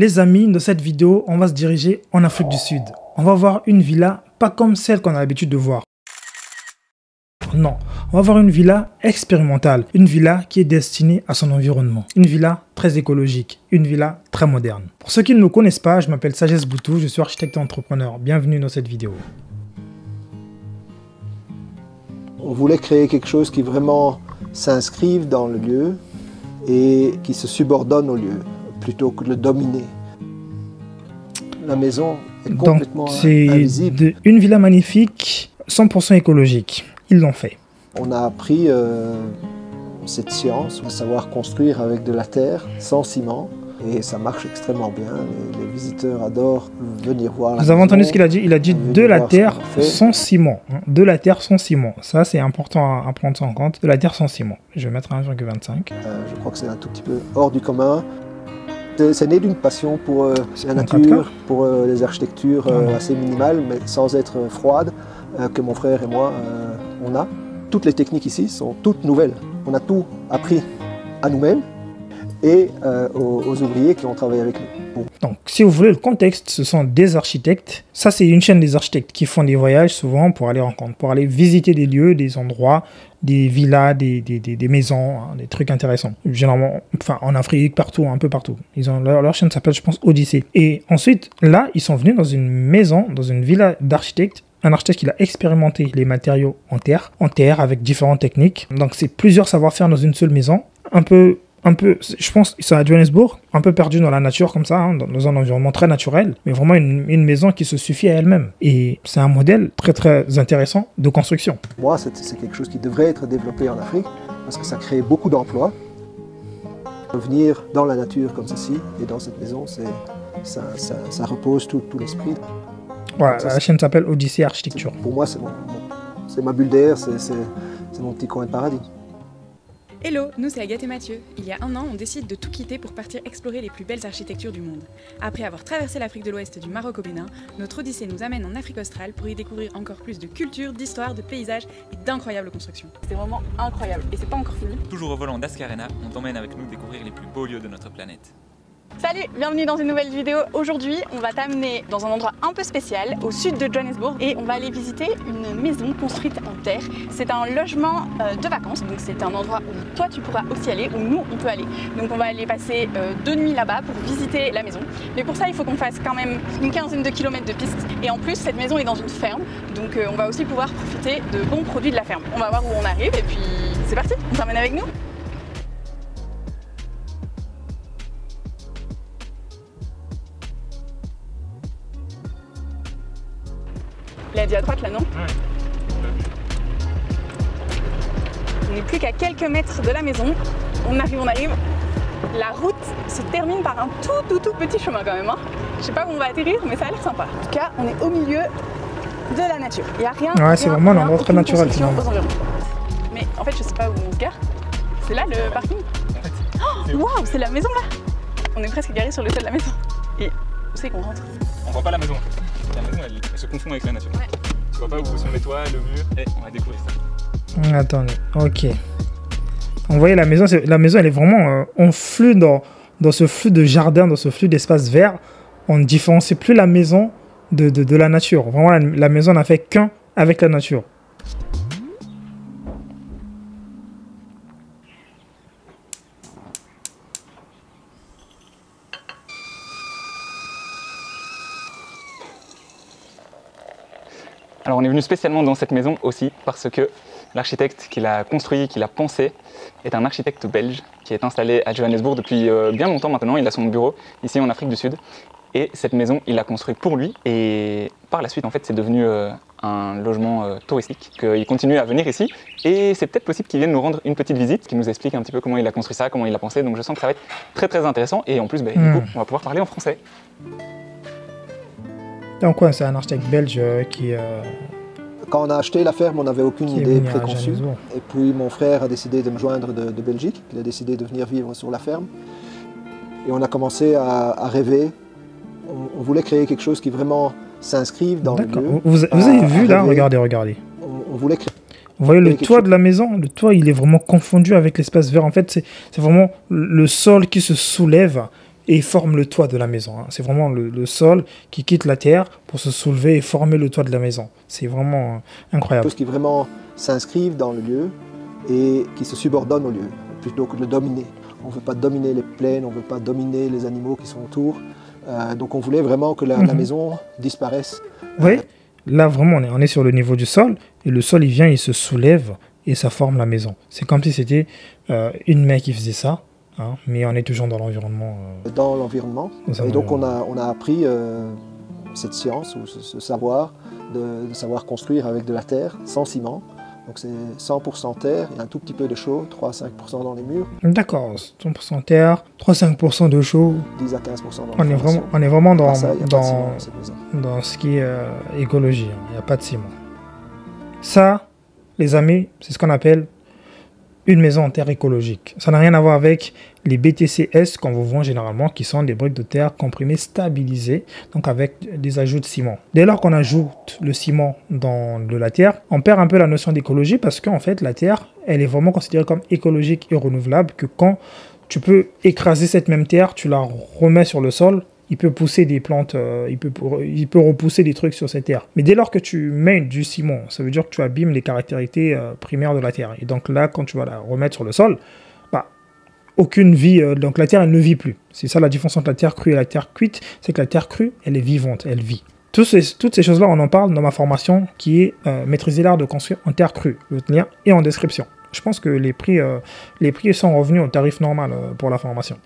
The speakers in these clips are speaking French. Les amis, dans cette vidéo, on va se diriger en Afrique du Sud. On va voir une villa pas comme celle qu'on a l'habitude de voir. Non, on va voir une villa expérimentale, une villa qui est destinée à son environnement, une villa très écologique, une villa très moderne. Pour ceux qui ne me connaissent pas, je m'appelle Sagesse Boutou, je suis architecte et entrepreneur. Bienvenue dans cette vidéo. On voulait créer quelque chose qui vraiment s'inscrive dans le lieu et qui se subordonne au lieu, plutôt que de le dominer. La maison est complètement invisible. Donc c'est une villa magnifique, 100% écologique. Ils l'ont fait. On a appris cette science, à savoir construire avec de la terre, sans ciment. Et ça marche extrêmement bien. Les visiteurs adorent venir voir la maison. Vous avez entendu ce qu'il a dit? Il a dit de la terre sans ciment. De la terre sans ciment. Ça, c'est important à prendre ça en compte. De la terre sans ciment. Je vais mettre 1,25. Je crois que c'est un tout petit peu hors du commun. C'est né d'une passion pour la nature, pour les architectures assez minimales, mais sans être froides, que mon frère et moi, on a. Toutes les techniques ici sont toutes nouvelles. On a tout appris à nous-mêmes et aux ouvriers qui ont travaillé avec nous. Donc, si vous voulez le contexte, ce sont des architectes. Ça, c'est une chaîne des architectes qui font des voyages souvent pour aller visiter des lieux, des endroits, des villas, des maisons, hein, des trucs intéressants. Généralement, enfin, en Afrique, partout, un peu partout. Ils ont leur chaîne s'appelle, je pense, Odyssey. Et ensuite, là, ils sont venus dans une maison, dans une villa d'architectes. Un architecte qui a expérimenté les matériaux en terre avec différentes techniques. Donc, c'est plusieurs savoir-faire dans une seule maison. Un peu, je pense, c'est à Johannesburg, un peu perdu dans la nature comme ça, hein, dans un environnement très naturel, mais vraiment une maison qui se suffit à elle-même. Et c'est un modèle très très intéressant de construction. Moi, c'est quelque chose qui devrait être développé en Afrique, parce que ça crée beaucoup d'emplois. Venir dans la nature comme ceci, et dans cette maison, ça repose tout l'esprit. Voilà, la chaîne s'appelle Odyssey Architecture. Pour moi, c'est ma bulle d'air, c'est mon petit coin de paradis. Hello, nous c'est Agathe et Mathieu. Il y a un an, on décide de tout quitter pour partir explorer les plus belles architectures du monde. Après avoir traversé l'Afrique de l'Ouest du Maroc au Bénin, notre odyssée nous amène en Afrique australe pour y découvrir encore plus de culture, d'histoire, de paysages et d'incroyables constructions. C'est vraiment incroyable et c'est pas encore fini. Toujours au volant d'Ask Arena, on t'emmène avec nous découvrir les plus beaux lieux de notre planète. Salut, bienvenue dans une nouvelle vidéo. Aujourd'hui, on va t'amener dans un endroit un peu spécial, au sud de Johannesburg, et on va aller visiter une maison construite en terre. C'est un logement de vacances, donc c'est un endroit où toi tu pourras aussi aller, où nous on peut aller. Donc on va aller passer 2 nuits là-bas pour visiter la maison. Mais pour ça, il faut qu'on fasse quand même une 15aine de kilomètres de piste. Et en plus, cette maison est dans une ferme, donc on va aussi pouvoir profiter de bons produits de la ferme. On va voir où on arrive et puis c'est parti, on t'emmène avec nous. Il a dit à droite là, non? Ouais. On n'est plus qu'à quelques mètres de la maison. On arrive. La route se termine par un tout petit chemin quand même. Hein. Je sais pas où on va atterrir, mais ça a l'air sympa. En tout cas, on est au milieu de la nature. Il n'y a rien. Ouais, c'est vraiment un endroit très naturel. Mais en fait, je sais pas où on se gare. C'est là le parking. Waouh, wow, c'est la maison là. On est presque garé sur le toit de la maison. Et où c'est qu'on rentre? On voit pas la maison. La maison, elle se confond avec la nature. Ouais. Tu vois pas où sont les toits, le mur. Et on va découvrir ça. Attendez, ok. Vous voyez, la maison, elle est vraiment en flux dans ce flux de jardin, dans ce flux d'espace vert. On ne différencie plus la maison de la nature. Vraiment, la maison n'a fait qu'un avec la nature. Alors on est venu spécialement dans cette maison aussi parce que l'architecte qui l'a construit, qui l'a pensé, est un architecte belge qui est installé à Johannesburg depuis bien longtemps maintenant. Il a son bureau ici en Afrique du Sud et cette maison, il l'a construite pour lui et par la suite en fait c'est devenu un logement touristique. Il continue à venir ici et c'est peut-être possible qu'il vienne nous rendre une petite visite, qu'il nous explique un petit peu comment il a construit ça, comment il l'a pensé. Donc je sens que ça va être très très intéressant et en plus du coup, on va pouvoir parler en français. Donc ouais, c'est un architecte belge qui... Quand on a acheté la ferme, on n'avait aucune idée préconçue. Et puis mon frère a décidé de me joindre de Belgique. Il a décidé de venir vivre sur la ferme. Et on a commencé à rêver. On voulait créer quelque chose qui vraiment s'inscrive dans le lieu. Vous avez vu là, regardez. On voulait créer... Vous voyez le toit de la maison, le toit il est vraiment confondu avec l'espace vert. En fait, c'est vraiment le sol qui se soulève. et forme le toit de la maison. C'est vraiment le sol qui quitte la terre pour se soulever et former le toit de la maison. C'est vraiment incroyable. Des choses qui vraiment s'inscrivent dans le lieu et qui se subordonnent au lieu, plutôt que de le dominer. On ne veut pas dominer les plaines, on ne veut pas dominer les animaux qui sont autour. Donc on voulait vraiment que la maison disparaisse. Oui, là vraiment on est sur le niveau du sol, et le sol il vient, il se soulève et ça forme la maison. C'est comme si c'était une main qui faisait ça, hein, mais on est toujours dans l'environnement. Dans l'environnement, et donc on a appris cette science, ou ce savoir, de savoir construire avec de la terre, sans ciment. Donc c'est 100% terre et un tout petit peu de chaux, 3-5% dans les murs. D'accord, 100% terre, 3-5% de chaux. 10 à 15% dans les murs. On est vraiment dans ce qui est écologie, il n'y a pas de ciment. Ça, les amis, c'est ce qu'on appelle une maison en terre écologique. Ça n'a rien à voir avec les BTCS qu'on vous vend généralement, qui sont des briques de terre comprimées, stabilisées, donc avec des ajouts de ciment. Dès lors qu'on ajoute le ciment dans de la terre, on perd un peu la notion d'écologie, parce qu'en fait, la terre, elle est vraiment considérée comme écologique et renouvelable, que quand tu peux écraser cette même terre, tu la remets sur le sol, il peut pousser des plantes, il peut repousser des trucs sur cette terre. Mais dès lors que tu mets du ciment, ça veut dire que tu abîmes les caractéristiques primaires de la terre. Et donc là, quand tu vas la remettre sur le sol, bah, aucune vie, donc la terre, elle ne vit plus. C'est ça la différence entre la terre crue et la terre cuite, c'est que la terre crue, elle est vivante, elle vit. Toutes ces choses-là, on en parle dans ma formation qui est Maîtriser l'art de construire en terre crue. Le lien est en description. Je pense que les prix sont revenus au tarif normal pour la formation.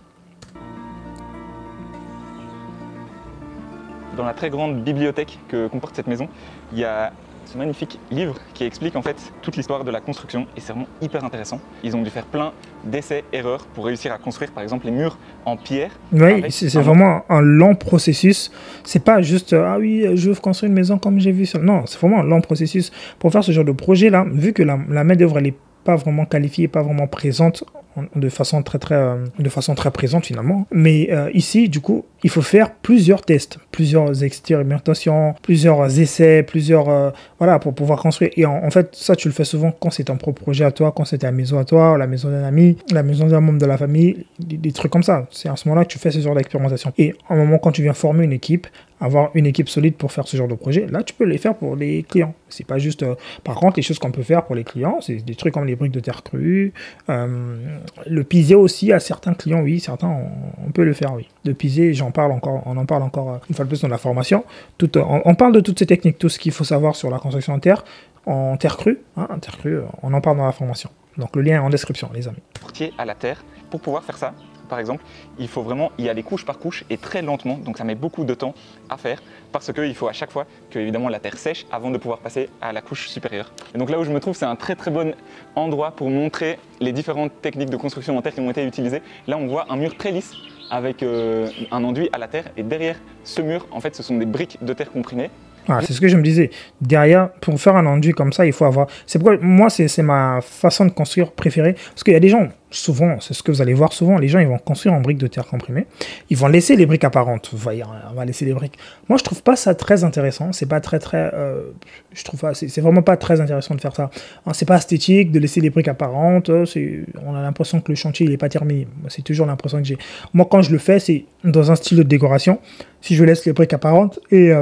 Dans la très grande bibliothèque que comporte cette maison, il y a ce magnifique livre qui explique en fait toute l'histoire de la construction, et c'est vraiment hyper intéressant. Ils ont dû faire plein d'essais-erreurs pour réussir à construire par exemple les murs en pierre. Oui, c'est vraiment un long processus. C'est pas juste ah oui, je veux construire une maison comme j'ai vu ça. Non, c'est vraiment un long processus. Pour faire ce genre de projet là, vu que la main d'œuvre elle est pas vraiment qualifiée, pas vraiment présente, de façon très présente finalement. Mais ici, du coup, il faut faire plusieurs tests, plusieurs expérimentations, plusieurs essais, plusieurs... voilà, pour pouvoir construire. Et en fait, ça, tu le fais souvent quand c'est ton propre projet à toi, quand c'est ta maison à toi, la maison d'un ami, la maison d'un membre de la famille, des trucs comme ça. C'est à ce moment-là que tu fais ce genre d'expérimentation. Et à un moment, quand tu viens former une équipe, avoir une équipe solide pour faire ce genre de projet, là, tu peux les faire pour les clients. C'est pas juste... Par contre, les choses qu'on peut faire pour les clients, c'est des trucs comme les briques de terre crue, le pisé aussi, à certains clients, oui, certains, on peut le faire, oui. Le pisé, on en parle encore une fois de plus dans la formation. On parle de toutes ces techniques, tout ce qu'il faut savoir sur la construction en terre crue, on en parle dans la formation. Donc le lien est en description, les amis. Portier à la terre, pour pouvoir faire ça, par exemple, il faut vraiment y aller couche par couche et très lentement, donc ça met beaucoup de temps à faire, parce qu'il faut à chaque fois que évidemment la terre sèche avant de pouvoir passer à la couche supérieure. Et donc là où je me trouve, c'est un très très bon endroit pour montrer les différentes techniques de construction en terre qui ont été utilisées. Là on voit un mur très lisse avec un enduit à la terre, et derrière ce mur, en fait, ce sont des briques de terre comprimées. Ah, c'est ce que je me disais. Derrière, pour faire un enduit comme ça, il faut avoir... C'est pourquoi, moi, c'est ma façon de construire préférée. Parce qu'il y a des gens, souvent, c'est ce que vous allez voir souvent, les gens, ils vont construire en briques de terre comprimée. Ils vont laisser les briques apparentes. Vous voyez, on va laisser les briques. Moi, je trouve pas ça très intéressant. C'est pas très, très... je trouve pas... C'est vraiment pas très intéressant de faire ça. Hein, c'est pas esthétique de laisser les briques apparentes. On a l'impression que le chantier, il est pas terminé. C'est toujours l'impression que j'ai. Moi, quand je le fais, c'est dans un style de décoration. Si je laisse les briques apparentes, et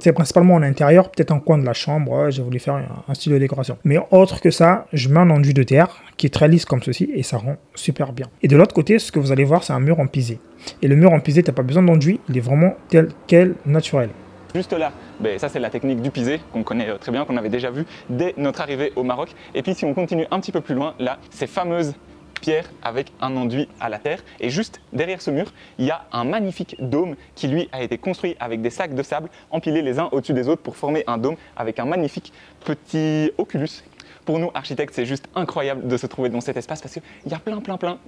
c'est principalement en intérieur, peut-être en coin de la chambre, j'ai voulu faire un style de décoration. Mais autre que ça, je mets un enduit de terre qui est très lisse comme ceci, et ça rend super bien. Et de l'autre côté, ce que vous allez voir, c'est un mur en pisé. Et le mur en pisé, t'as pas besoin d'enduit, il est vraiment tel quel, naturel. Juste là, ben ça c'est la technique du pisé qu'on connaît très bien, qu'on avait déjà vu dès notre arrivée au Maroc. Et puis si on continue un petit peu plus loin, là, ces fameuses pierre avec un enduit à la terre, et juste derrière ce mur il y a un magnifique dôme qui lui a été construit avec des sacs de sable empilés les uns au-dessus des autres pour former un dôme avec un magnifique petit oculus. Pour nous architectes, c'est juste incroyable de se trouver dans cet espace, parce qu'il y a plein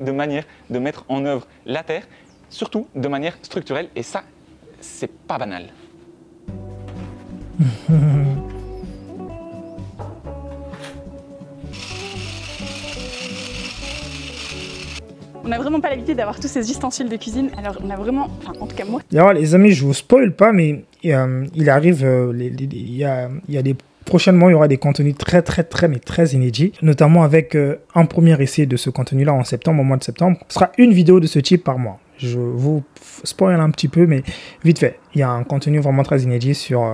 de manières de mettre en œuvre la terre, surtout de manière structurelle, et ça c'est pas banal. On n'a vraiment pas l'habitude d'avoir tous ces ustensiles de cuisine, alors on a vraiment, enfin en tout cas moi... Alors les amis, je vous spoil pas, mais il arrive, il y a des... Prochainement, il y aura des contenus très inédits, notamment avec un premier essai de ce contenu-là en septembre, au mois de septembre. Ce sera une vidéo de ce type par mois. je vous spoil un petit peu, mais vite fait, il y a un contenu vraiment très inédit sur,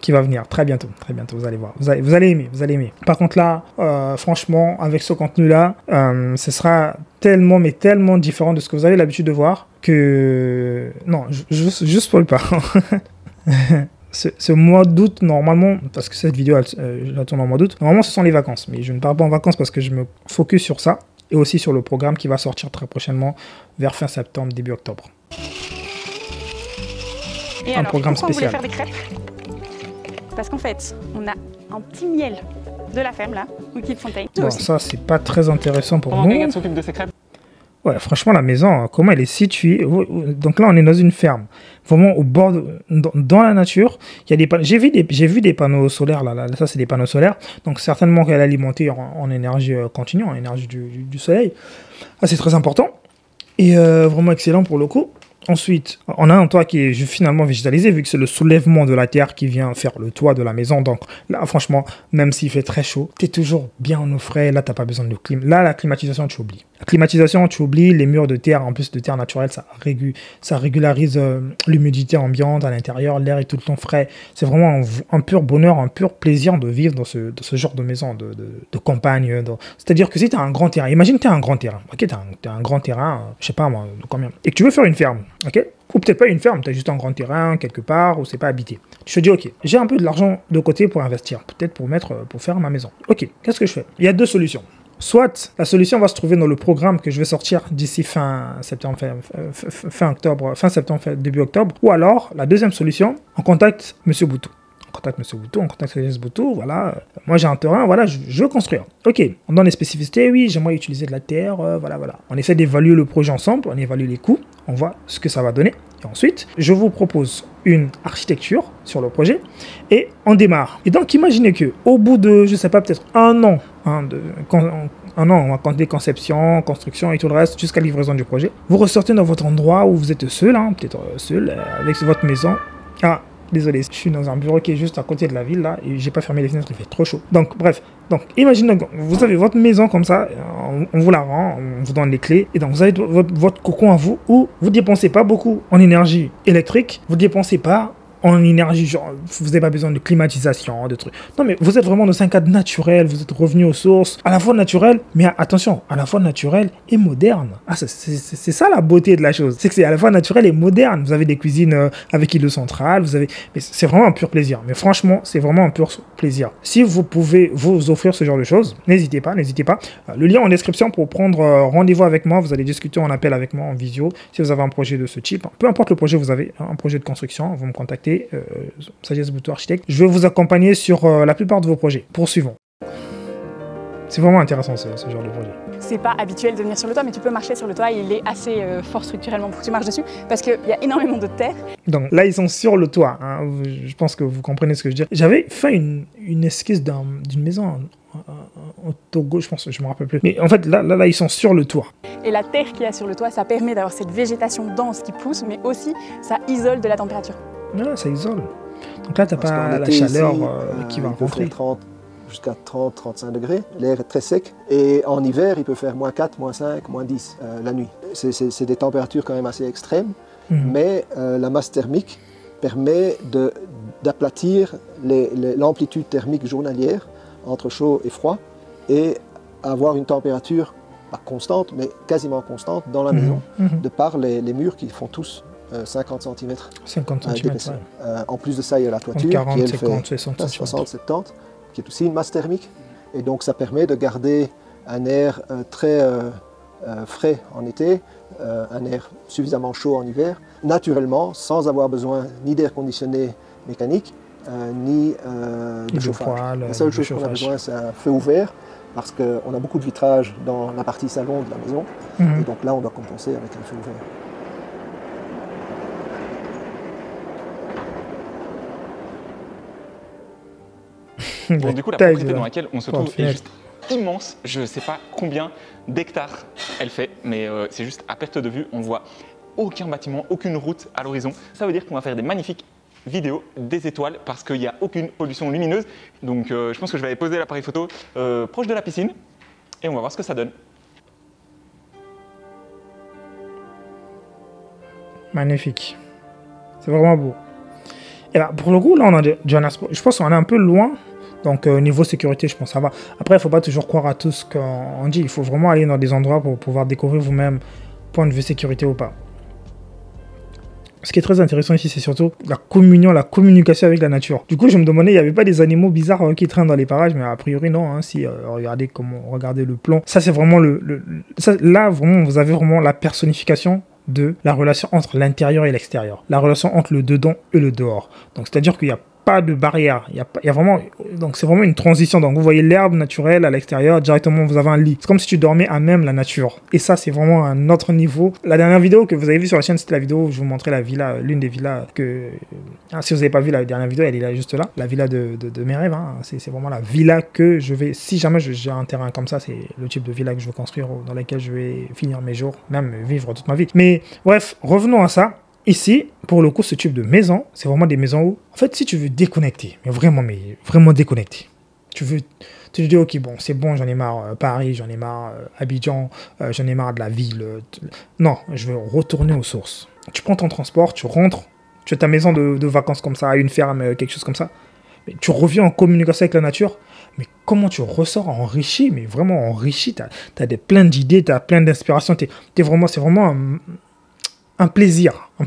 qui va venir très bientôt, vous allez voir, vous allez aimer, vous allez aimer. Par contre là, franchement, avec ce contenu-là, ce sera tellement, mais tellement différent de ce que vous avez l'habitude de voir que... Non, je spoil pas. Ce mois d'août, normalement, parce que cette vidéo, je la tourne en mois d'août, normalement ce sont les vacances, mais je ne pars pas en vacances parce que je me focus sur ça, et aussi sur le programme qui va sortir très prochainement, vers fin septembre, début octobre. Et un alors, programme spécial. On voulait faire des crêpes parce qu'en fait, on a un petit miel de la ferme là, ou qui fontaine. Bon, ça c'est pas très intéressant pour nous. Agathe s'occupe de ces crêpes. Ouais, franchement, la maison, comment elle est située? Donc là, on est dans une ferme, vraiment au bord, dans la nature. Il y a des panneaux, j'ai vu des panneaux solaires, là, ça c'est des panneaux solaires. Donc certainement qu'elle est alimentée en énergie continue, en énergie du soleil. Ah, c'est très important et vraiment excellent pour le coup. Ensuite, on a un toit qui est finalement végétalisé, vu que c'est le soulèvement de la terre qui vient faire le toit de la maison. Donc là, franchement, même s'il fait très chaud, t'es toujours bien au frais. Là, t'as pas besoin de clim. Là, la climatisation, tu oublies. La climatisation, tu oublies. Les murs de terre, en plus de terre naturelle, ça régularise l'humidité ambiante à l'intérieur. L'air est tout le temps frais. C'est vraiment un pur bonheur, un pur plaisir de vivre dans ce genre de maison, de campagne. C'est-à-dire que si t'as un grand terrain, imagine t'as un grand terrain. Ok, t'as un grand terrain, je sais pas moi, combien. Et que tu veux faire une ferme. Ok, ou peut-être pas une ferme, tu as juste un grand terrain quelque part où c'est pas habité. Je te dis ok, j'ai un peu de l'argent de côté pour investir, peut-être pour faire ma maison. Ok, qu'est-ce que je fais? Il y a deux solutions. Soit la solution va se trouver dans le programme que je vais sortir d'ici fin septembre, début octobre. Ou alors la deuxième solution, on contacte Monsieur Boutou. On contacte Sagesse Boutou, voilà, moi j'ai un terrain, voilà, je veux construire. Ok, on donne les spécificités, oui, j'aimerais utiliser de la terre, voilà. On essaie d'évaluer le projet ensemble, on évalue les coûts, on voit ce que ça va donner. Et ensuite, je vous propose une architecture sur le projet et on démarre. Et donc, imaginez qu'au bout de, je sais pas, peut-être un an, on va compter conception, construction et tout le reste jusqu'à livraison du projet, vous ressortez dans votre endroit où vous êtes seul, hein, peut-être seul, avec votre maison. Ah, désolé, je suis dans un bureau qui est juste à côté de la ville là et j'ai pas fermé les fenêtres, il fait trop chaud. Donc bref, donc imaginez vous avez votre maison comme ça, on vous la rend, on vous donne les clés et donc vous avez votre cocon à vous où vous dépensez pas beaucoup en énergie électrique, vous dépensez pas en énergie, genre vous n'avez pas besoin de climatisation, de trucs. Non mais vous êtes vraiment dans un cadre naturel, vous êtes revenu aux sources, à la fois naturel, mais attention, à la fois naturel et moderne. Ah, c'est ça la beauté de la chose, c'est que c'est à la fois naturel et moderne. Vous avez des cuisines avec îlot central, vous avez... C'est vraiment un pur plaisir, mais franchement, c'est vraiment un pur plaisir. Si vous pouvez vous offrir ce genre de choses, n'hésitez pas, n'hésitez pas. Le lien en description pour prendre rendez-vous avec moi, vous allez discuter en appel avec moi, en visio, si vous avez un projet de ce type, peu importe le projet vous avez, un projet de construction, vous me contactez. Sagesse Boutou architecte, je vais vous accompagner sur la plupart de vos projets. Poursuivons. C'est vraiment intéressant ce genre de projet. C'est pas habituel de venir sur le toit, mais tu peux marcher sur le toit, il est assez fort structurellement pour que tu marches dessus, parce qu'il y a énormément de terre. Donc là, ils sont sur le toit, hein. Je pense que vous comprenez ce que je dis. J'avais fait une esquisse d'une maison au Togo, je pense, je me rappelle plus. Mais en fait, là, ils sont sur le toit. Et la terre qu'il y a sur le toit, ça permet d'avoir cette végétation dense qui pousse, mais aussi, ça isole de la température. Là, ça isole. Donc là, tu n'as pas la chaleur ici, qui va rentrer. Jusqu'à 30-35 degrés. L'air est très sec. Et en hiver, il peut faire moins 4, moins 5, moins 10 la nuit. C'est des températures quand même assez extrêmes. Mm-hmm. Mais la masse thermique permet d'aplatir l'amplitude thermique journalière entre chaud et froid et avoir une température, pas constante, mais quasiment constante dans la maison, mm-hmm. de par les murs qui font tous 50 cm, 50 cm ouais. En plus de ça, il y a la toiture 40, qui elle 50, fait 60, 60, 70, qui est aussi une masse thermique. Et donc ça permet de garder un air très frais en été, un air suffisamment chaud en hiver, naturellement, sans avoir besoin ni d'air conditionné mécanique, ni de chauffage. La seule chose qu'on a besoin, c'est un feu ouvert, parce qu'on a beaucoup de vitrages dans la partie salon de la maison. Mm-hmm. Et donc là, on doit compenser avec un feu ouvert. Bon, du coup, la propriété dans laquelle on se trouve est juste immense. Je ne sais pas combien d'hectares elle fait, mais c'est juste à perte de vue. On ne voit aucun bâtiment, aucune route à l'horizon. Ça veut dire qu'on va faire des magnifiques vidéos, des étoiles, parce qu'il n'y a aucune pollution lumineuse. Donc, je pense que je vais aller poser l'appareil photo proche de la piscine et on va voir ce que ça donne. Magnifique. C'est vraiment beau. Et là, pour le coup, là, on a Johannesburg. Je pense qu'on est un peu loin. Donc, niveau sécurité, je pense que ça va. Après, il ne faut pas toujours croire à tout ce qu'on dit. Il faut vraiment aller dans des endroits pour pouvoir découvrir vous-même, point de vue sécurité ou pas. Ce qui est très intéressant ici, c'est surtout la communion, la communication avec la nature. Du coup, je me demandais, il n'y avait pas des animaux bizarres qui traînent dans les parages, mais a priori, non. Hein, si, regardez comment, regardez le plan. Ça, c'est vraiment là, vraiment, vous avez vraiment la personnification de la relation entre l'intérieur et l'extérieur. La relation entre le dedans et le dehors. Donc, c'est-à-dire qu'il n'y a pas de barrière. Il y a vraiment... Donc, c'est vraiment une transition. Donc, vous voyez l'herbe naturelle à l'extérieur. Directement, vous avez un lit. C'est comme si tu dormais à même la nature. Et ça, c'est vraiment un autre niveau. La dernière vidéo que vous avez vue sur la chaîne, c'était la vidéo où je vous montrais la villa, l'une des villas que... Ah, si vous n'avez pas vu la dernière vidéo, elle est là, juste là. La villa de mes rêves. Hein. C'est vraiment la villa que je vais... Si jamais j'ai un terrain comme ça, c'est le type de villa que je veux construire, dans laquelle je vais finir mes jours, même vivre toute ma vie. Mais bref, revenons à ça. Ici, pour le coup, ce type de maison, c'est vraiment des maisons où, en fait, si tu veux déconnecter, mais vraiment déconnecter, tu te dis, ok, bon, c'est bon, j'en ai marre Paris, j'en ai marre Abidjan, j'en ai marre de la ville. Non, je veux retourner aux sources. Tu prends ton transport, tu rentres, tu as ta maison de vacances comme ça, une ferme, quelque chose comme ça. Mais tu reviens en communication avec la nature. Mais comment tu ressors enrichi, mais vraiment enrichi. Tu as plein d'idées, tu as plein d'inspirations. C'est vraiment... un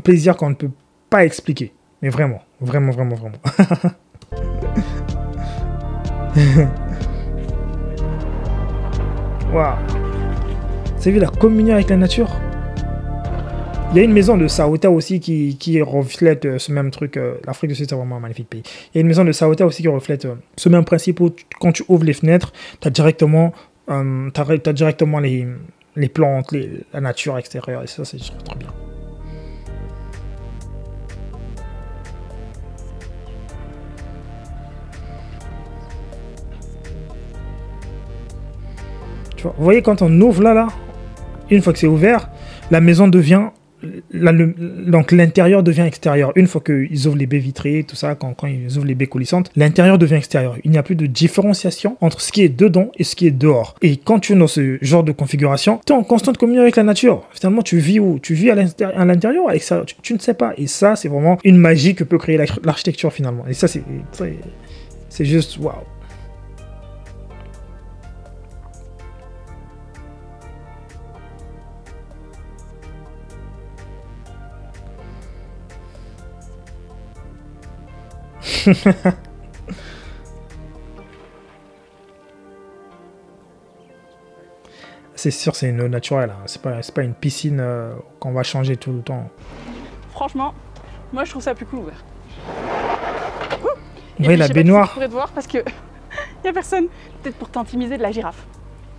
plaisir qu'on ne peut pas expliquer. Mais vraiment. Waouh. Vous avez vu la communion avec la nature? Il y a une maison de Saota aussi qui reflète ce même truc. L'Afrique du Sud, c'est vraiment un magnifique pays. Il y a une maison de Saota aussi qui reflète ce même principe où quand tu ouvres les fenêtres, tu as directement, les plantes, la nature extérieure. Et ça, je trouve trop bien. Tu vois, vous voyez, quand on ouvre là, une fois que c'est ouvert, la maison devient... donc l'intérieur devient extérieur. Une fois qu'ils ouvrent les baies vitrées, tout ça, quand ils ouvrent les baies coulissantes, l'intérieur devient extérieur. Il n'y a plus de différenciation entre ce qui est dedans et ce qui est dehors. Et quand tu es dans ce genre de configuration, tu es en constante communion avec la nature. Finalement, tu vis où? Tu vis à l'intérieur, à l'extérieur. Tu ne sais pas. Et ça, c'est vraiment une magie que peut créer l'architecture finalement. Et ça, c'est juste waouh. C'est sûr, c'est une eau naturelle, hein. C'est pas une piscine qu'on va changer tout le temps. Franchement, moi je trouve ça plus cool ouvert. Ouh. Vous voyez la baignoire. Je pourrais te voir parce que y a personne. Peut-être pour t'intimiser de la girafe.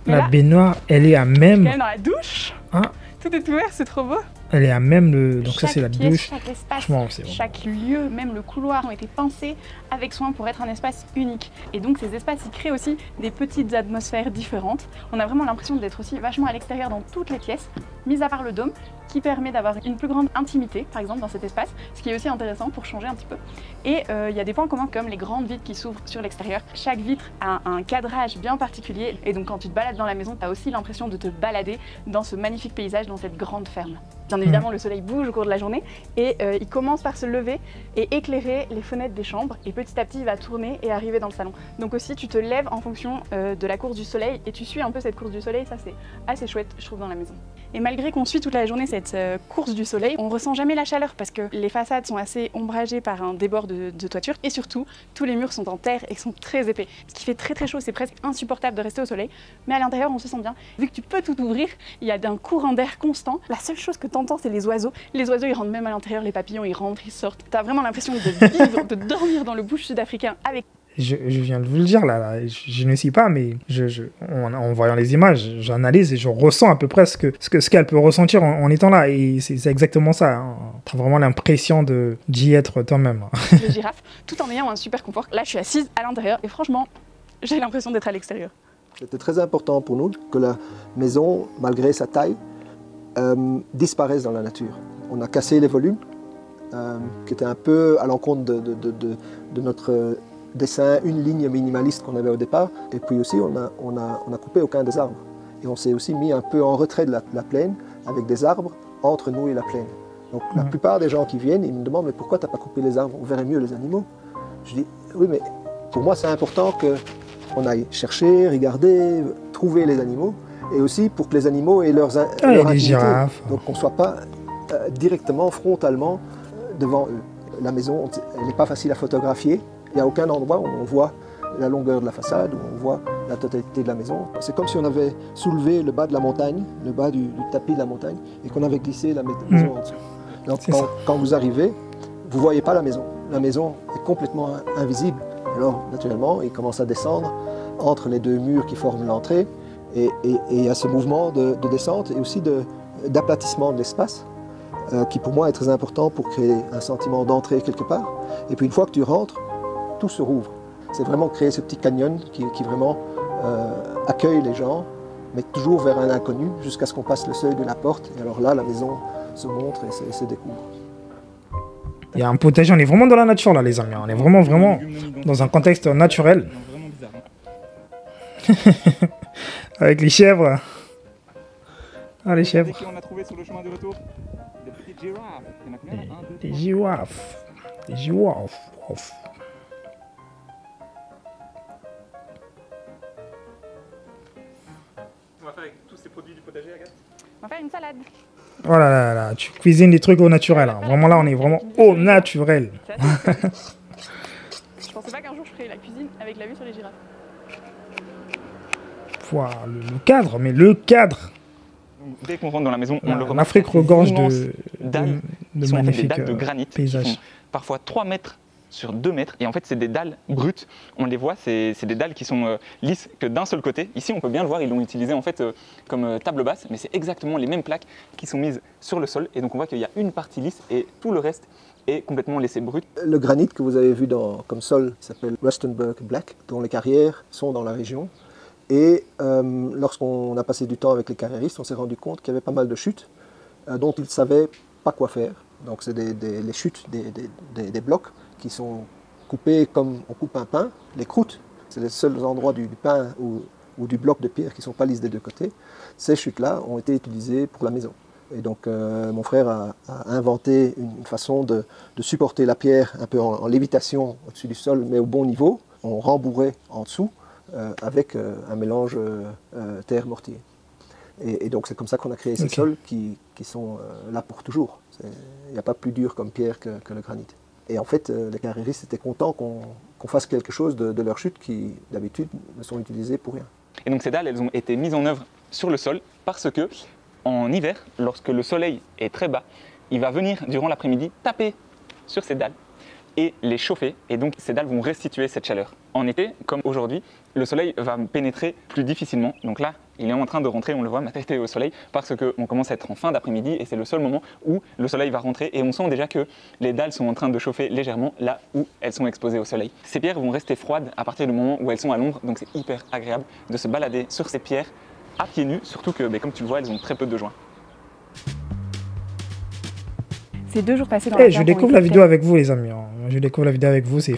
Mais la baignoire, elle est à même. Dans la douche. Hein? Tout est ouvert, c'est trop beau. Elle est à même le... Donc ça, c'est la douche. Chaque espace, bon. Chaque lieu, même le couloir, ont été pensés avec soin pour être un espace unique. Et donc, ces espaces, ils créent aussi des petites atmosphères différentes. On a vraiment l'impression d'être aussi vachement à l'extérieur dans toutes les pièces, mis à part le dôme, qui permet d'avoir une plus grande intimité, par exemple, dans cet espace, ce qui est aussi intéressant pour changer un petit peu. Et il y a des points communs comme les grandes vitres qui s'ouvrent sur l'extérieur. Chaque vitre a un cadrage bien particulier. Et donc, quand tu te balades dans la maison, tu as aussi l'impression de te balader dans ce magnifique paysage, dans cette grande ferme. Bien évidemment, le soleil bouge au cours de la journée et il commence par se lever et éclairer les fenêtres des chambres et petit à petit, il va tourner et arriver dans le salon. Donc aussi, tu te lèves en fonction de la course du soleil et tu suis un peu cette course du soleil. Ça, c'est assez chouette, je trouve, dans la maison. Et malgré qu'on suit toute la journée cette course du soleil, on ressent jamais la chaleur parce que les façades sont assez ombragées par un débord de toiture et surtout, tous les murs sont en terre et sont très épais. Ce qui fait très chaud, c'est presque insupportable de rester au soleil. Mais à l'intérieur, on se sent bien. Vu que tu peux tout ouvrir, il y a un courant d'air constant. La seule chose que t'entends, c'est les oiseaux. Les oiseaux, ils rentrent même à l'intérieur, les papillons, ils rentrent, ils sortent. T'as vraiment l'impression de vivre, de dormir dans le bush sud-africain avec... Je viens de vous le dire là. Je ne sais pas, mais en voyant les images, j'analyse et je ressens à peu près ce qu'elle peut ressentir en étant là. Et c'est exactement ça. Hein. T'as vraiment l'impression d'y être toi-même. Les girafes, tout en ayant un super confort. Là, je suis assise à l'intérieur et franchement, j'ai l'impression d'être à l'extérieur. C'était très important pour nous que la maison, malgré sa taille, disparaissent dans la nature. On a cassé les volumes, qui étaient un peu à l'encontre de notre dessin, une ligne minimaliste qu'on avait au départ. Et puis aussi, on a coupé aucun des arbres. Et on s'est aussi mis un peu en retrait de la plaine, avec des arbres entre nous et la plaine. Donc la plupart des gens qui viennent, ils me demandent « Mais pourquoi tu n'as pas coupé les arbres? On verrait mieux les animaux. » Je dis « Oui, mais pour moi, c'est important qu'on aille chercher, regarder, trouver les animaux. » Et aussi pour que les animaux aient leur intimité. Donc qu'on ne soit pas directement, frontalement devant eux. La maison, elle n'est pas facile à photographier. Il n'y a aucun endroit où on voit la longueur de la façade, où on voit la totalité de la maison. C'est comme si on avait soulevé le bas de la montagne, le bas du tapis de la montagne, et qu'on avait glissé la maison en dessous. Donc quand vous arrivez, vous ne voyez pas la maison. La maison est complètement invisible. Alors naturellement, il commence à descendre entre les deux murs qui forment l'entrée. Et il y a ce mouvement de descente et aussi d'aplatissement de l'espace qui pour moi est très important pour créer un sentiment d'entrée quelque part. Et puis une fois que tu rentres, tout se rouvre. C'est vraiment créer ce petit canyon qui vraiment accueille les gens, mais toujours vers un inconnu jusqu'à ce qu'on passe le seuil de la porte. Et alors là, la maison se montre et se découvre. Il y a un potager, on est vraiment dans la nature là les amis, on est vraiment dans un contexte naturel. Avec les chèvres. Ah, les chèvres. On a trouvé sur le chemin de retour des petites girafes. Des girafes. Des girafes. On va faire avec tous ces produits du potager, Agathe. On va faire une salade. Oh là là là, tu cuisines des trucs au naturel. Hein. Vraiment là, on est vraiment au naturel. Je pensais pas qu'un jour je ferais la cuisine avec la vue sur les girafes. Wow, le cadre, mais le cadre. Dès qu'on rentre dans la maison, on le remarque. L'Afrique regorge de magnifiques dalles de granit paysages. Qui font parfois 3 mètres sur 2 mètres. Et en fait, c'est des dalles brutes. On les voit, c'est des dalles qui sont lisses que d'un seul côté. Ici, on peut bien le voir, ils l'ont utilisé en fait comme table basse. Mais c'est exactement les mêmes plaques qui sont mises sur le sol. Et donc, on voit qu'il y a une partie lisse et tout le reste est complètement laissé brut. Le granit que vous avez vu comme sol s'appelle Rustenburg Black, dont les carrières sont dans la région. Et lorsqu'on a passé du temps avec les carriéristes, on s'est rendu compte qu'il y avait pas mal de chutes dont ils ne savaient pas quoi faire. Donc c'est les chutes des blocs qui sont coupées comme on coupe un pain. Les croûtes, c'est les seuls endroits du pain ou du bloc de pierre qui ne sont pas lisses des deux côtés. Ces chutes-là ont été utilisées pour la maison. Et donc mon frère a inventé une façon de supporter la pierre un peu en lévitation au-dessus du sol, mais au bon niveau. On rembourrait en dessous. Avec un mélange terre-mortier. Et donc c'est comme ça qu'on a créé ces sols qui sont là pour toujours. Il n'y a pas plus dur comme pierre que le granit. Et en fait, les carriéristes étaient contents qu'on fasse quelque chose de leurs chutes qui, d'habitude, ne sont utilisées pour rien. Et donc ces dalles, elles ont été mises en œuvre sur le sol parce que, en hiver, lorsque le soleil est très bas, il va venir, durant l'après-midi, taper sur ces dalles et les chauffer, et donc ces dalles vont restituer cette chaleur. En été, comme aujourd'hui, le soleil va pénétrer plus difficilement. Donc là, il est en train de rentrer, on le voit, ma tête est au soleil, parce qu'on commence à être en fin d'après-midi, et c'est le seul moment où le soleil va rentrer, et on sent déjà que les dalles sont en train de chauffer légèrement là où elles sont exposées au soleil. Ces pierres vont rester froides à partir du moment où elles sont à l'ombre, donc c'est hyper agréable de se balader sur ces pierres à pieds nus, surtout que, comme tu le vois, elles ont très peu de joints. Ces 2 jours passés dans la terre, je découvre la vidéo avec vous, les amis. Je découvre la vidéo avec vous. C'est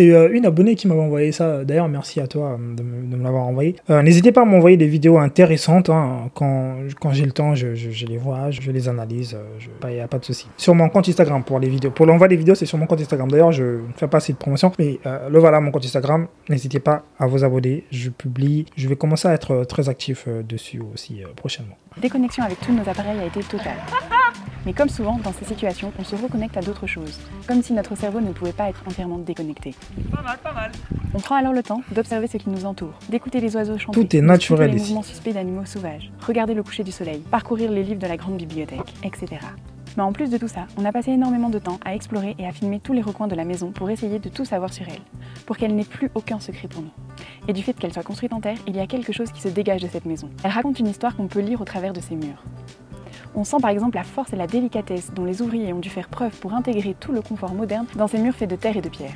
une abonnée qui m'avait envoyé ça. D'ailleurs, merci à toi de me l'avoir envoyé. N'hésitez pas à m'envoyer des vidéos intéressantes. Hein. Quand j'ai le temps, je les vois, je les analyse. Il n'y a pas de souci. Sur mon compte Instagram pour les vidéos. Pour l'envoi des vidéos, c'est sur mon compte Instagram. D'ailleurs, je ne fais pas assez de promotion. Mais le voilà, mon compte Instagram. N'hésitez pas à vous abonner. Je publie. Je vais commencer à être très actif dessus aussi prochainement. Déconnexion avec tous nos appareils a été totale. Mais comme souvent, dans ces situations, on se reconnecte à d'autres choses, comme si notre cerveau ne pouvait pas être entièrement déconnecté. Pas mal, pas mal. On prend alors le temps d'observer ce qui nous entoure, d'écouter les oiseaux chanter, tout est naturel ici, les mouvements suspects d'animaux sauvages, regarder le coucher du soleil, parcourir les livres de la grande bibliothèque, etc. Mais en plus de tout ça, on a passé énormément de temps à explorer et à filmer tous les recoins de la maison pour essayer de tout savoir sur elle, pour qu'elle n'ait plus aucun secret pour nous. Et du fait qu'elle soit construite en terre, il y a quelque chose qui se dégage de cette maison. Elle raconte une histoire qu'on peut lire au travers de ses murs. On sent par exemple la force et la délicatesse dont les ouvriers ont dû faire preuve pour intégrer tout le confort moderne dans ces murs faits de terre et de pierre.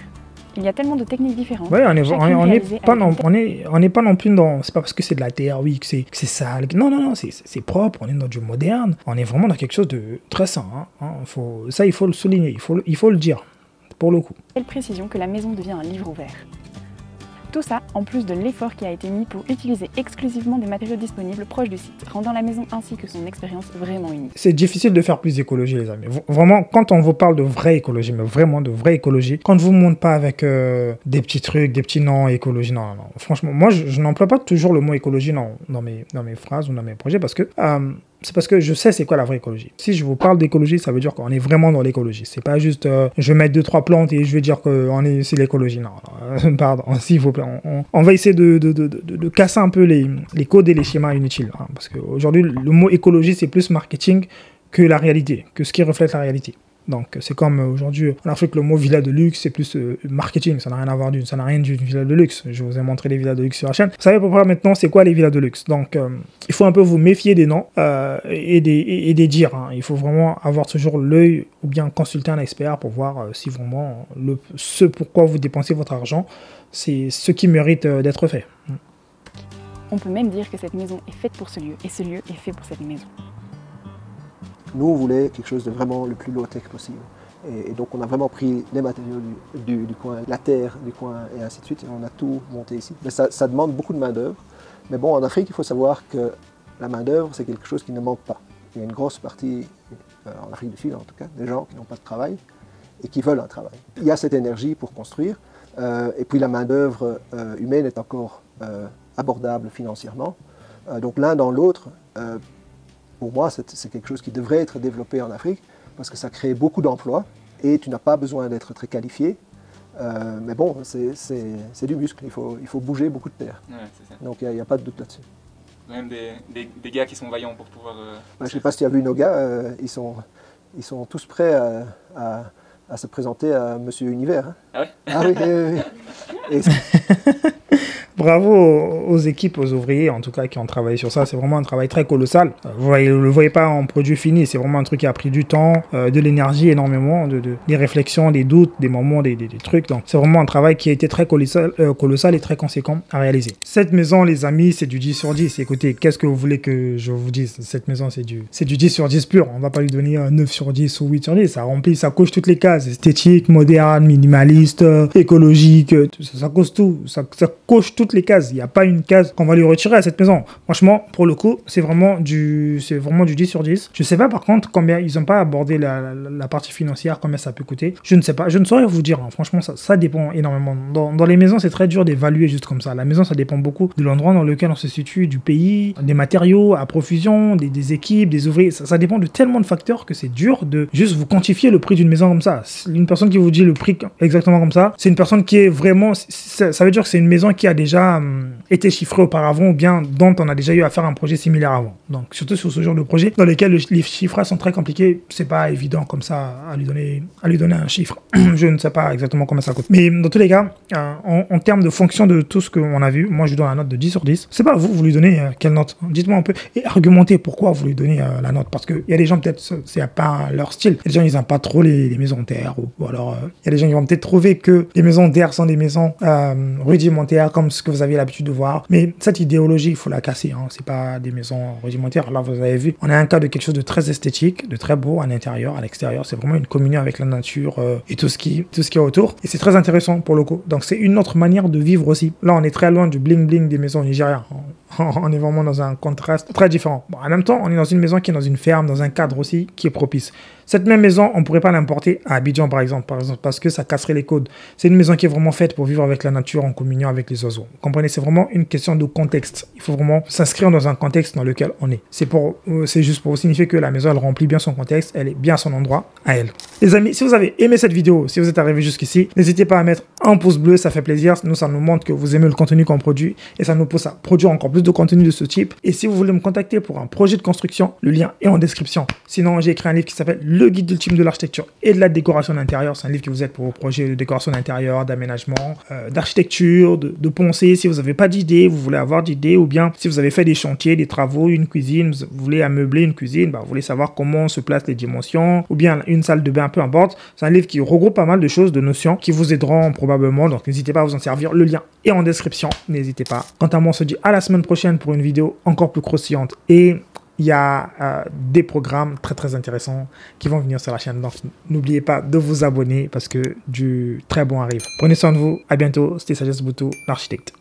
Il y a tellement de techniques différentes. Ouais, on n'est pas non plus dans... C'est pas parce que c'est de la terre, oui, que c'est sale. Non, non, non, c'est propre, on est dans du moderne. On est vraiment dans quelque chose de très sain. Hein. Ça, il faut le souligner, il faut le dire, pour le coup. Quelle précision que la maison devient un livre ouvert. Tout ça, en plus de l'effort qui a été mis pour utiliser exclusivement des matériaux disponibles proches du site, rendant la maison ainsi que son expérience vraiment unique. C'est difficile de faire plus d'écologie, les amis. Vraiment, quand on vous parle de vraie écologie, mais vraiment de vraie écologie, quand on ne vous montre pas avec des petits trucs, des petits noms, écologie, non, non. Franchement, moi, je n'emploie pas toujours le mot écologie dans mes phrases ou dans mes projets parce que... c'est parce que je sais c'est quoi la vraie écologie. Si je vous parle d'écologie, ça veut dire qu'on est vraiment dans l'écologie. C'est pas juste je vais mettre 2-3 plantes et je vais dire que c'est l'écologie. Non, non, pardon, s'il vous plaît. On va essayer de casser un peu les codes et les schémas inutiles. Hein, parce qu'aujourd'hui, le mot écologie, c'est plus marketing que la réalité, que ce qui reflète la réalité. Donc c'est comme aujourd'hui en Afrique le mot villa de luxe c'est plus marketing, ça n'a rien à voir d'une, ça n'a rien d'une villa de luxe. Je vous ai montré les villas de luxe sur la chaîne. Vous savez pourquoi maintenant c'est quoi les villas de luxe. Donc il faut un peu vous méfier des noms et des dires. Hein. Il faut vraiment avoir toujours l'œil ou bien consulter un expert pour voir si vraiment ce pourquoi vous dépensez votre argent c'est ce qui mérite d'être fait. On peut même dire que cette maison est faite pour ce lieu et ce lieu est fait pour cette maison. Nous, on voulait quelque chose de vraiment le plus low-tech possible. Et donc, on a vraiment pris les matériaux du coin, la terre du coin, et ainsi de suite. Et on a tout monté ici. Mais ça demande beaucoup de main-d'œuvre. Mais bon, en Afrique, il faut savoir que la main-d'œuvre, c'est quelque chose qui ne manque pas. Il y a une grosse partie, en Afrique du Sud en tout cas, des gens qui n'ont pas de travail et qui veulent un travail. Il y a cette énergie pour construire. Et puis, la main-d'œuvre humaine est encore abordable financièrement. Donc, l'un dans l'autre, pour moi, c'est quelque chose qui devrait être développé en Afrique parce que ça crée beaucoup d'emplois et tu n'as pas besoin d'être très qualifié. Mais bon, c'est du muscle, il faut bouger beaucoup de terre. Ouais, c'est ça. Donc il n'y a pas de doute là-dessus. Même des gars qui sont vaillants pour pouvoir... je ne sais pas si tu as vu nos gars, ils sont tous prêts à se présenter à Monsieur Univers. Hein. Ah ouais? Ah oui, oui. Bravo aux équipes, aux ouvriers en tout cas qui ont travaillé sur ça. C'est vraiment un travail très colossal. Vous ne le voyez pas en produit fini. C'est vraiment un truc qui a pris du temps, de l'énergie énormément, des réflexions, des doutes, des moments, des trucs. Donc c'est vraiment un travail qui a été très colossal et très conséquent à réaliser. Cette maison, les amis, c'est du 10 sur 10. Écoutez, qu'est-ce que vous voulez que je vous dise? Cette maison, c'est du 10 sur 10 pur. On ne va pas lui donner 9 sur 10 ou 8 sur 10. Ça remplit, ça coche toutes les cases. Esthétique, moderne, minimaliste, écologique. Ça coche tout. Ça coche toutes les cases, il n'y a pas une case qu'on va lui retirer à cette maison. Franchement, pour le coup, c'est vraiment du 10 sur 10. Je sais pas par contre combien, ils n'ont pas abordé la partie financière, combien ça peut coûter. Je ne sais pas, je ne saurais vous dire. Hein. Franchement, ça dépend énormément. Dans les maisons, c'est très dur d'évaluer juste comme ça. La maison, ça dépend beaucoup de l'endroit dans lequel on se situe, du pays, des matériaux à profusion, des équipes, des ouvriers. Ça dépend de tellement de facteurs que c'est dur de juste vous quantifier le prix d'une maison comme ça. Une personne qui vous dit le prix exactement comme ça, c'est une personne qui est vraiment... Ça veut dire que c'est une maison qui a déjà été chiffré auparavant ou bien dont on a déjà eu à faire un projet similaire avant. Donc surtout sur ce genre de projet dans lesquels les chiffres sont très compliqués, c'est pas évident comme ça à lui donner un chiffre. Je ne sais pas exactement combien ça coûte. Mais dans tous les cas, en termes de fonction de tout ce qu'on a vu, moi je donne la note de 10 sur 10. C'est pas vous lui donnez quelle note? Dites-moi un peu et argumentez pourquoi vous lui donnez la note parce qu'il y a des gens peut-être c'est pas leur style. Les gens ils n'aiment pas trop les maisons en terre ou alors il y a des gens qui vont peut-être trouver que les maisons en terre sont des maisons rudimentaires comme ce que vous avez l'habitude de voir. Mais cette idéologie, il faut la casser. Hein. C'est pas des maisons rudimentaires. Là, vous avez vu, on a un cas de quelque chose de très esthétique, de très beau à l'intérieur, à l'extérieur. C'est vraiment une communion avec la nature et tout ce qui est autour. Et c'est très intéressant pour le coup. Donc, c'est une autre manière de vivre aussi. Là, on est très loin du bling-bling des maisons nigériennes. On est vraiment dans un contraste très différent. Bon, en même temps, on est dans une maison qui est dans une ferme, dans un cadre aussi qui est propice. Cette même maison, on ne pourrait pas l'importer à Abidjan, par exemple, parce que ça casserait les codes. C'est une maison qui est vraiment faite pour vivre avec la nature en communion avec les oiseaux. Vous comprenez, c'est vraiment une question de contexte. Il faut vraiment s'inscrire dans un contexte dans lequel on est. C'est juste pour signifier que la maison, elle remplit bien son contexte, elle est bien à son endroit à elle. Les amis, si vous avez aimé cette vidéo, si vous êtes arrivé jusqu'ici, n'hésitez pas à mettre un pouce bleu, ça fait plaisir. Nous, ça nous montre que vous aimez le contenu qu'on produit et ça nous pousse à produire encore plus de contenu de ce type. Et si vous voulez me contacter pour un projet de construction, le lien est en description. Sinon, j'ai écrit un livre qui s'appelle Le guide ultime de l'architecture et de la décoration d'intérieur. C'est un livre qui vous aide pour vos projets de décoration d'intérieur, d'aménagement, d'architecture, de pensée. Si vous n'avez pas d'idée, vous voulez avoir d'idées, ou bien si vous avez fait des chantiers, des travaux, une cuisine, vous voulez ameubler une cuisine, vous voulez savoir comment se placent les dimensions, ou bien une salle de bain, peu importe. C'est un livre qui regroupe pas mal de choses, de notions qui vous aideront probablement. Donc, n'hésitez pas à vous en servir. Le lien est en description. N'hésitez pas. Quant à moi, on se dit à la semaine prochaine pour une vidéo encore plus croustillante et il y a des programmes très très intéressants qui vont venir sur la chaîne. Donc n'oubliez pas de vous abonner parce que du très bon arrive. Prenez soin de vous, à bientôt, c'était Sagesse Boutou, l'architecte.